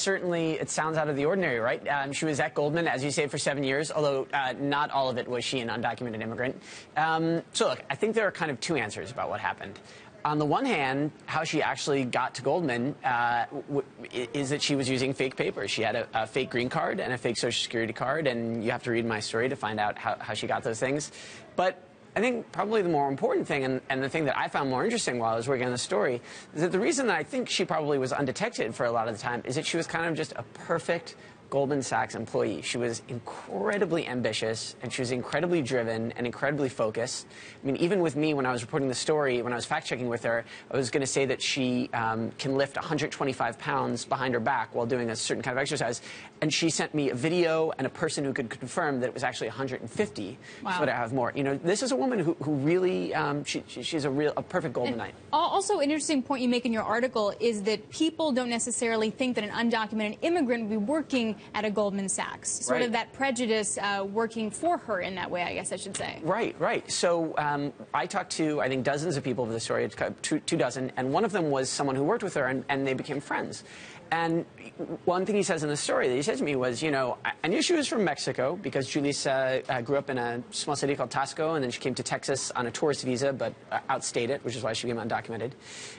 certainly, it sounds out of the ordinary, right? She was at Goldman, as you say, for 7 years, although not all of it was she an undocumented immigrant. So look, I think there are kind of two answers about what happened. On the one hand, how she actually got to Goldman is that she was using fake papers. She had a fake green card and a fake Social Security card, and you have to read my story to find out how she got those things. But I think probably the more important thing, and the thing that I found more interesting while I was working on the story, is that the reason that I think she probably was undetected for a lot of the time is that she was kind of just a perfect Goldman Sachs employee. She was incredibly ambitious, and she was incredibly driven and incredibly focused. I mean, even with me, when I was reporting the story, when I was fact-checking with her, I was going to say that she can lift 125 pounds behind her back while doing a certain kind of exercise. And she sent me a video and a person who could confirm that it was actually 150. Wow. So that I have more. You know, this is a woman who really, she's a perfect Goldmanite. Also, an interesting point you make in your article is that people don't necessarily think that an undocumented immigrant would be working at a Goldman Sachs, sort of that prejudice working for her in that way, I guess I should say. Right, right. So I talked to, I think, dozens of people for the story, two dozen, and one of them was someone who worked with her, and they became friends. And one thing he says in the story that he said to me was, you know, I knew she was from Mexico because Julissa grew up in a small city called Taxco, and then she came to Texas on a tourist visa, but outstayed it, which is why she became undocumented.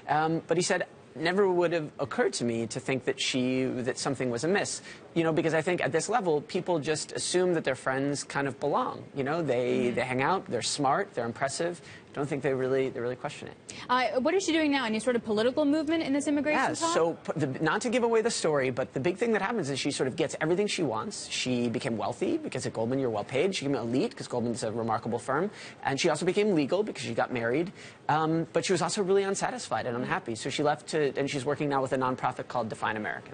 But he said, never would have occurred to me to think that something was amiss, you know, because I think at this level people just assume that their friends kind of belong, you know, they hang out, they're smart, they're impressive. Don't think they really question it. What is she doing now? Any sort of political movement in this immigration talk? Yeah, so not to give away the story, but the big thing that happens is she sort of gets everything she wants. She became wealthy because at Goldman you're well paid. She became elite because Goldman's a remarkable firm, and she also became legal because she got married. But she was also really unsatisfied and unhappy, so she left and she's working now with a nonprofit called Define American.